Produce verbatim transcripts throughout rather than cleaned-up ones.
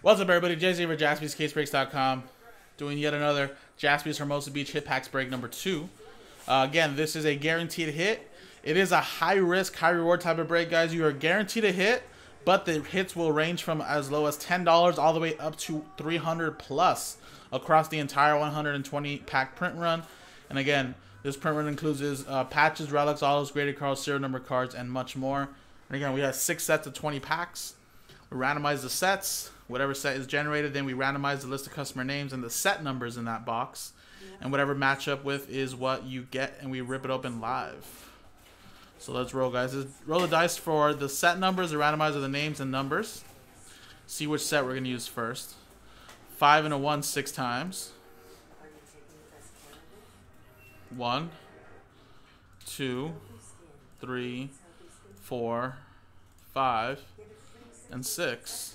What's up, everybody? Jay Zaver, Jaspys Case Breaks dot com, doing yet another Jaspys Hermosa Beach hit packs break number two. Uh, again, this is a guaranteed hit. It is a high-risk, high-reward type of break, guys. You are guaranteed a hit, but the hits will range from as low as ten dollars all the way up to three hundred dollars plus across the entire one hundred twenty pack print run. And again, this print run includes uh, patches, relics, autos, graded cards, serial number cards, and much more. And again, we have six sets of twenty packs. We randomize the sets. Whatever set is generated, then we randomize the list of customer names and the set numbers in that box. And whatever match up with is what you get, and we rip it open live. So let's roll, guys. Let's roll the dice for the set numbers, the randomizer, the names, and numbers. See which set we're going to use first. Five and a one six times. One, two, three, four, five, and six.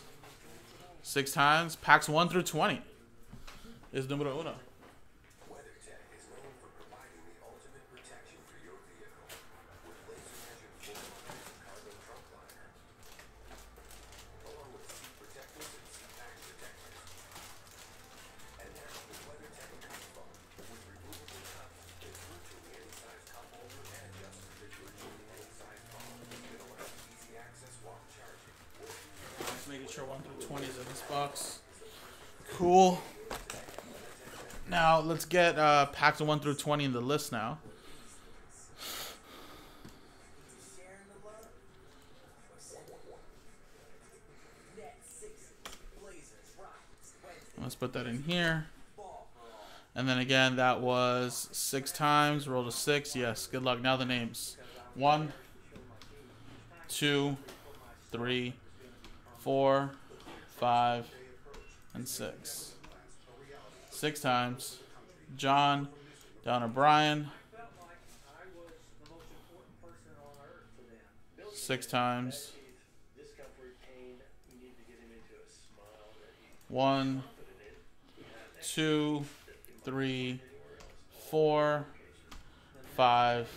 Six times. Packs one through twenty is numero uno. Making sure one through twenty is in this box. Cool. Now, let's get uh, packs of one through twenty in the list now. Let's put that in here. And then again, that was six times. Roll to six. Yes, good luck. Now the names. One, two, three, four, five, and six. Six times. John, down to Brian. Six times. One, two, three, four, five,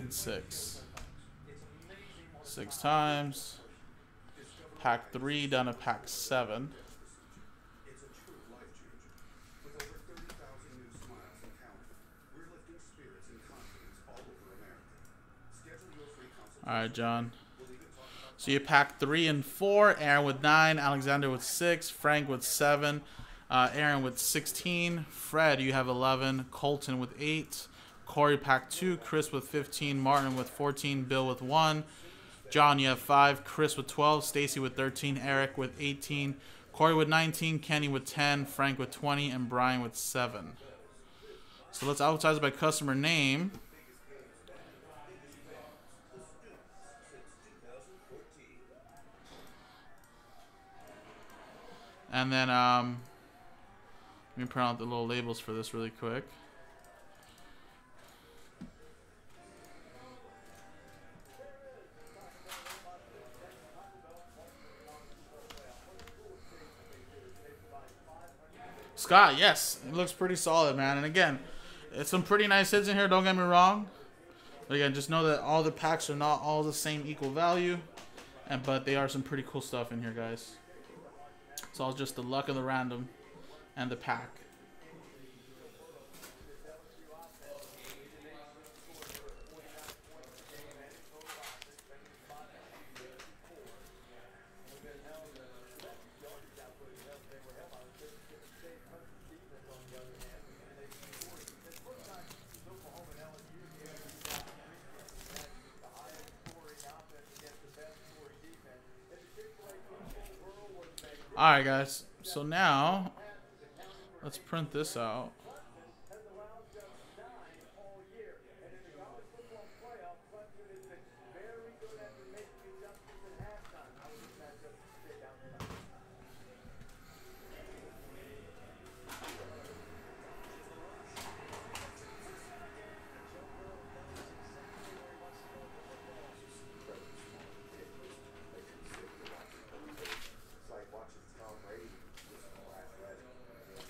and six. Six times. Pack three down to pack seven. All right, John. So you pack three and four. Aaron with nine. Alexander with six. Frank with seven. Uh, Aaron with sixteen. Fred, you have eleven. Colton with eight. Corey pack two. Chris with fifteen. Martin with fourteen. Bill with one. John, you have five. Chris with twelve. Stacy with thirteen. Eric with eighteen. Corey with nineteen. Kenny with ten. Frank with twenty. And Brian with seven. So let's alphabetize by customer name. And then, um, let me print out the little labels for this really quick. Scott, yes, it looks pretty solid, man. And again, it's some pretty nice hits in here, don't get me wrong. But again, just know that all the packs are not all the same equal value, and but they are some pretty cool stuff in here, guys. It's all just the luck of the random and the pack. Alright, guys, so now let's print this out.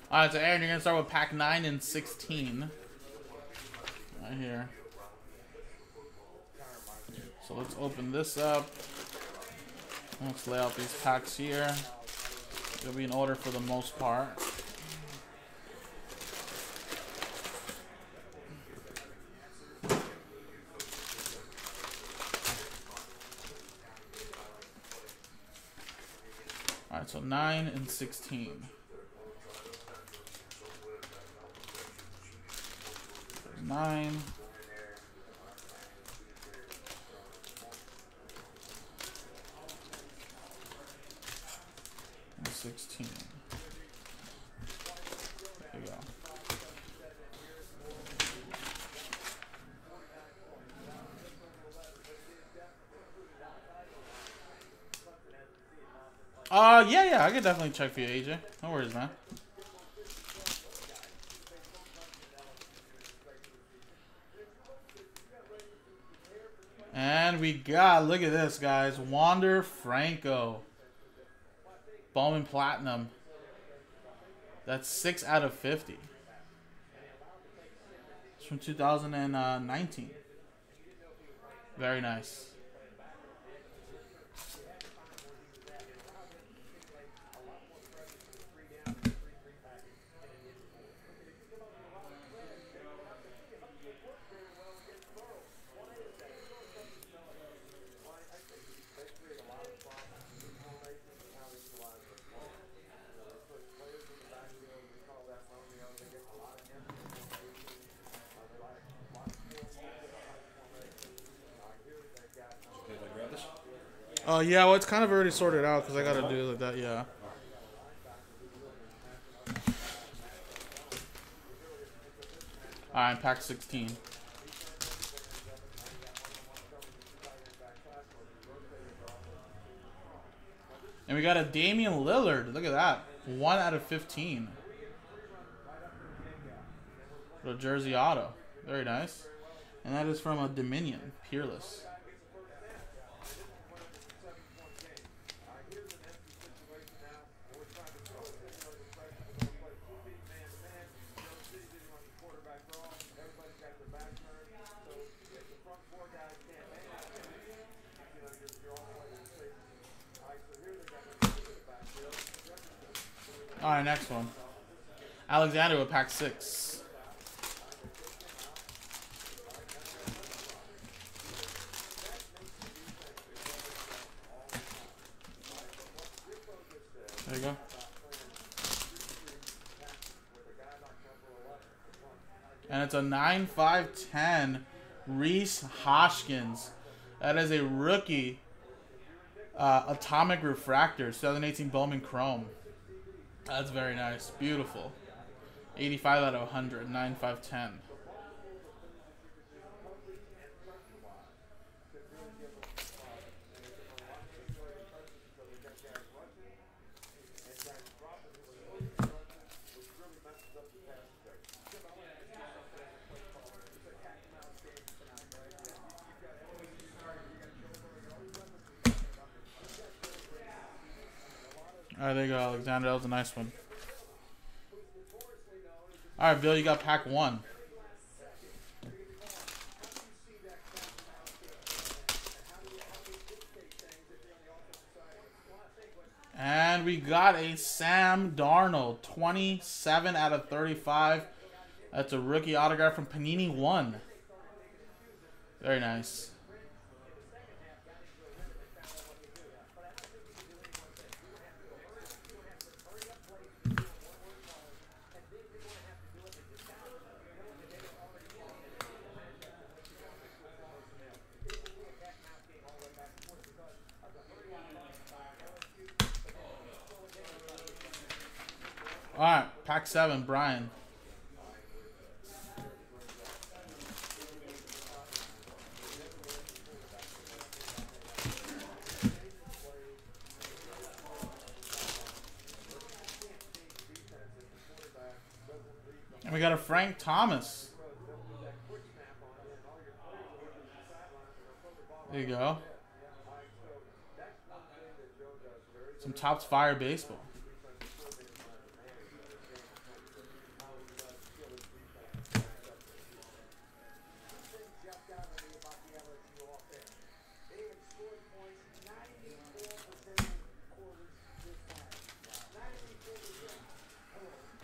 Alright, so Aaron, you're going to start with pack nine and sixteen. Right here. So let's open this up. Let's lay out these packs here. It'll be in order for the most part. Alright, so nine and sixteen. Nine. And sixteen. There you go. Uh, yeah, yeah, I could definitely check for you, A J. No worries, man. And we got, look at this, guys. Wander Franco. Bowman Platinum. That's six out of fifty. It's from two thousand nineteen. Very nice. Uh, yeah, well, it's kind of already sorted out because I got to do it like that, yeah. All right, pack sixteen. And we got a Damian Lillard. Look at that. one out of fifteen. Little jersey auto. Very nice. And that is from a Dominion Peerless. All right, next one. Alexander with pack six. There you go. And it's a nine five ten Reese Hoskins. That is a rookie uh, Atomic Refractor, twenty eighteen Bowman Chrome. That's very nice. Beautiful. eighty-five out of one hundred. nine five ten. All right, there you go, Alexander. That was a nice one. All right, Bill, you got pack one. And we got a Sam Darnold, twenty-seven out of thirty-five. That's a rookie autograph from Panini one. Very nice. All right, pack seven, Brian. And we got a Frank Thomas. There you go. Some Tops Fire baseball.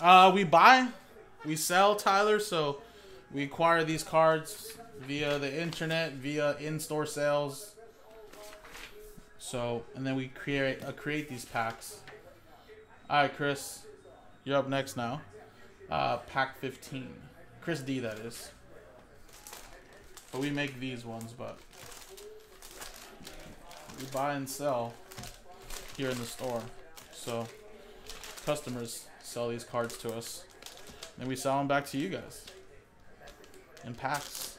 Uh, we buy, we sell, Tyler, so we acquire these cards via the internet, via in-store sales. So, and then we create uh, create these packs. All right, Chris, you're up next now. Uh, pack fifteen. Chris D, that is. But we make these ones, but we buy and sell here in the store. So customers sell these cards to us, and we sell them back to you guys in packs.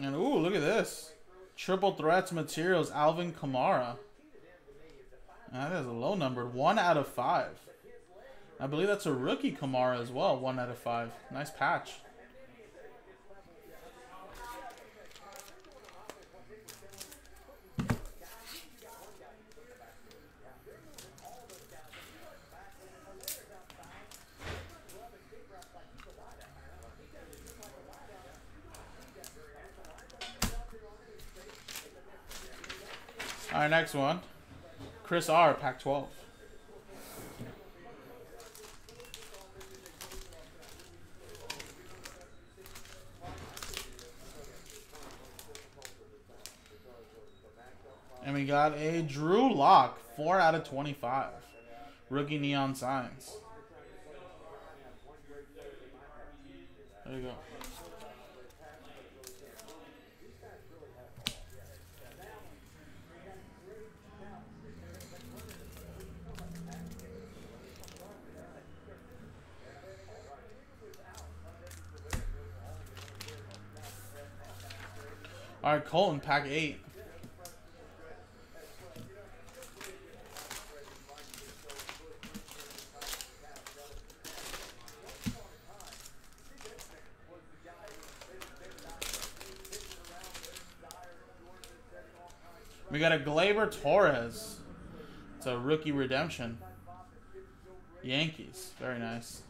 And ooh, look at this. Triple Threats Materials, Alvin Kamara. That is a low number. One out of five. I believe that's a rookie Kamara as well. One out of five. Nice patch. All right, next one. Chris R, pack twelve. And we got a Drew Lock, four out of twenty-five. Rookie Neon Signs. There you go. All right, Colton, pack eight. We got a Gleyber Torres. It's a rookie redemption. Yankees, very nice.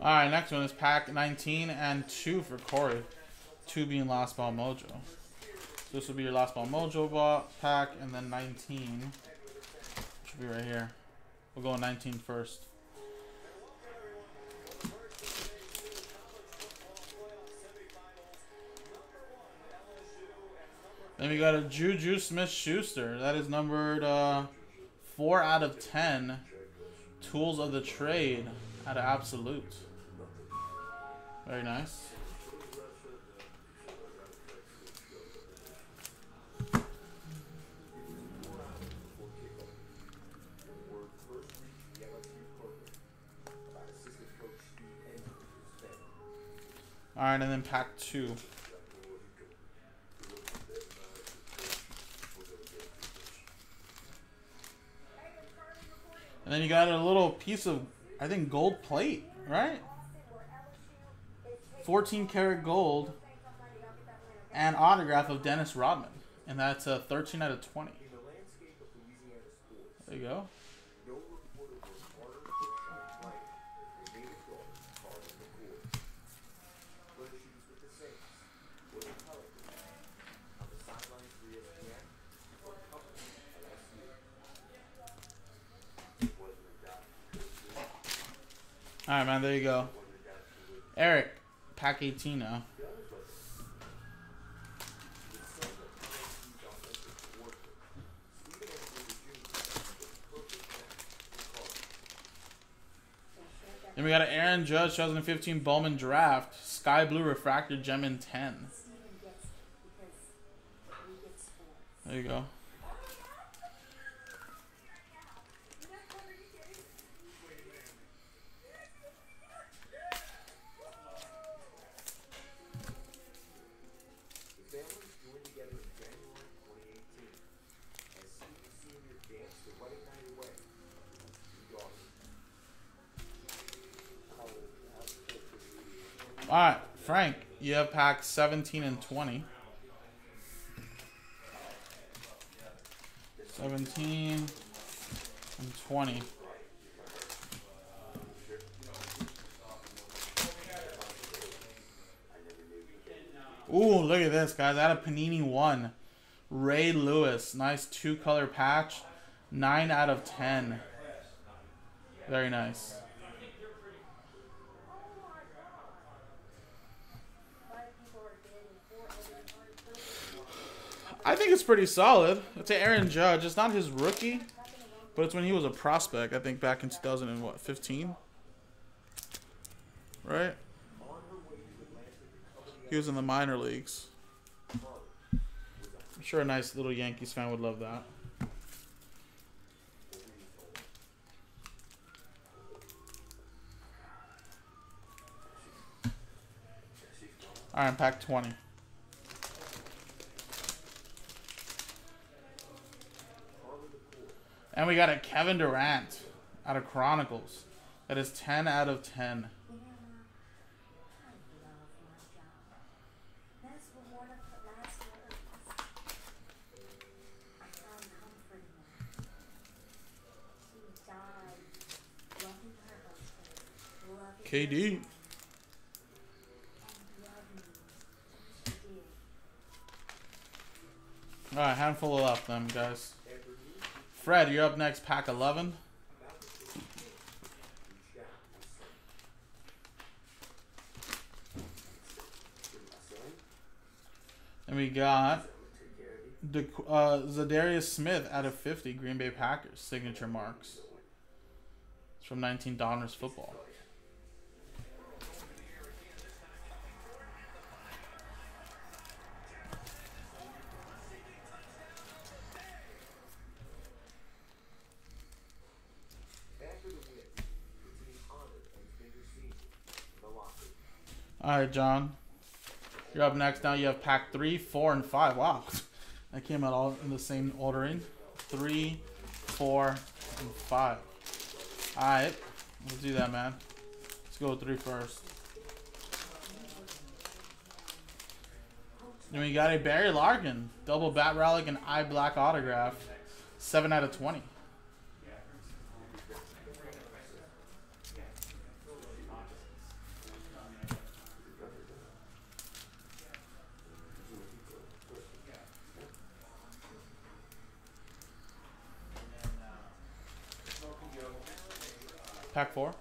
All right, next one is pack nineteen and two for Corey. Two being Last Ball Mojo. So this will be your Last Ball Mojo pack, and then nineteen, which will be right here. We'll go nineteen first. Then we got a Juju Smith-Schuster. That is numbered uh, four out of ten. Tools of the Trade out of Absolute. Very nice. All right, and then pack two. And then you got a little piece of, I think, gold plate, right? fourteen karat gold and autograph of Dennis Rodman, and that's a thirteen out of twenty. There you go. All right, man, there you go. Eric, pack eighteen now. Then we got an Aaron Judge, twenty fifteen Bowman Draft, Sky Blue Refractor Gem in ten. There you go. All right, Frank, You have packs seventeen and twenty. seventeen and twenty. Ooh, look at this, guys. Out of Panini one. Ray Lewis. Nice two-color patch. nine out of ten. Very nice. I think it's pretty solid. It's an Aaron Judge. It's not his rookie, but it's when he was a prospect, I think back in two thousand fifteen. Right? He was in the minor leagues. I'm sure a nice little Yankees fan would love that. All right, pack twenty. And we got a Kevin Durant out of Chronicles. That is ten out of ten. K D. All right, handful of left them, guys. Fred, you're up next, pack eleven. And we got the, uh, Zadarius Smith out of fifty, Green Bay Packers, Signature Marks. It's from nineteen Donners Football. All right, John. You're up next now. You have pack three, four, and five. Wow. That came out all in the same ordering. Three, four, and five. All right. We'll do that, man. Let's go with three first. Then we got a Barry Larkin. Double bat relic and eye black autograph. seven out of twenty. Pack four.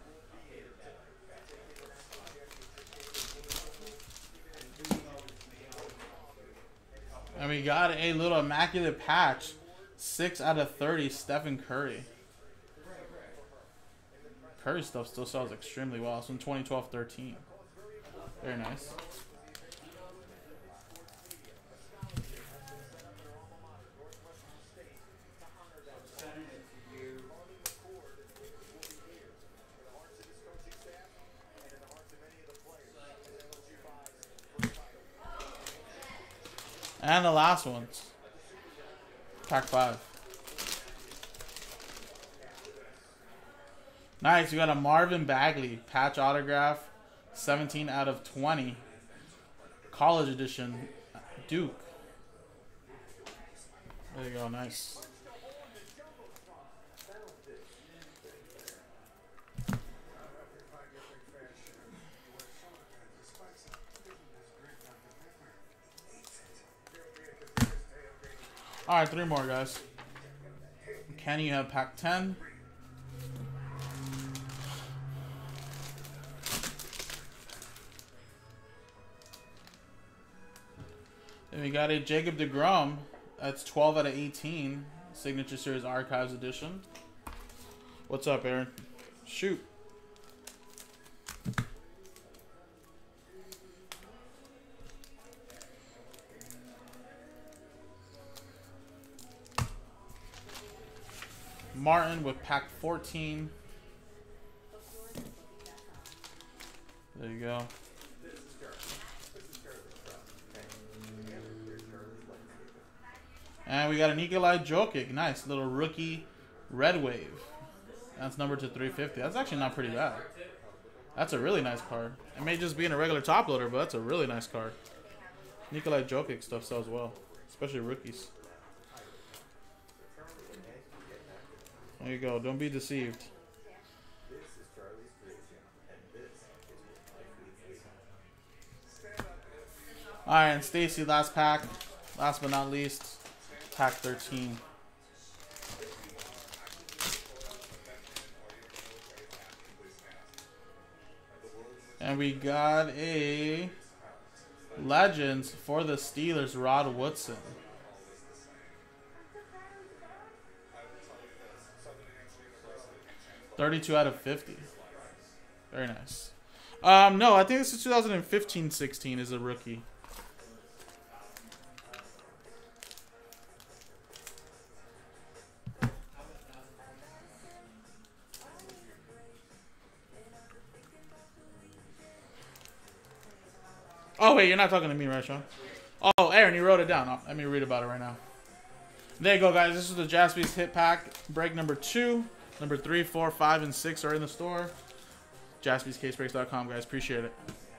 And we got a little immaculate patch. six out of thirty, Stephen Curry. Curry stuff still sells extremely well. It's from twenty twelve thirteen. Very nice. And the last ones. Pack five. Nice. We got a Marvin Bagley patch autograph. seventeen out of twenty. College edition. Duke. There you go. Nice. All right, three more, guys. Can you have pack ten? Then we got a Jacob DeGrom. That's twelve out of eighteen. Signature Series Archives Edition. What's up, Aaron? Shoot. Martin with pack fourteen. There you go. And we got a Nikola Jokic. Nice little rookie red wave. That's numbered to three fifty. That's actually not pretty bad. That's a really nice card. It may just be in a regular top loader, but that's a really nice card. Nikola Jokic stuff sells well, especially rookies. There you go. Don't be deceived. All right, and Stacy, last pack. Last but not least, pack thirteen. And we got a Legends for the Steelers, Rod Woodson. thirty-two out of fifty. Very nice. Um, no, I think this is two thousand fifteen sixteen is a rookie. Oh, wait, you're not talking to me, right, Sean? Oh, Aaron, you wrote it down. Oh, let me read about it right now. There you go, guys. This is the Jaspys Hit Pack break number two. Number three, four, five, and six are in the store. Jaspys Case Breaks dot com, guys. Appreciate it.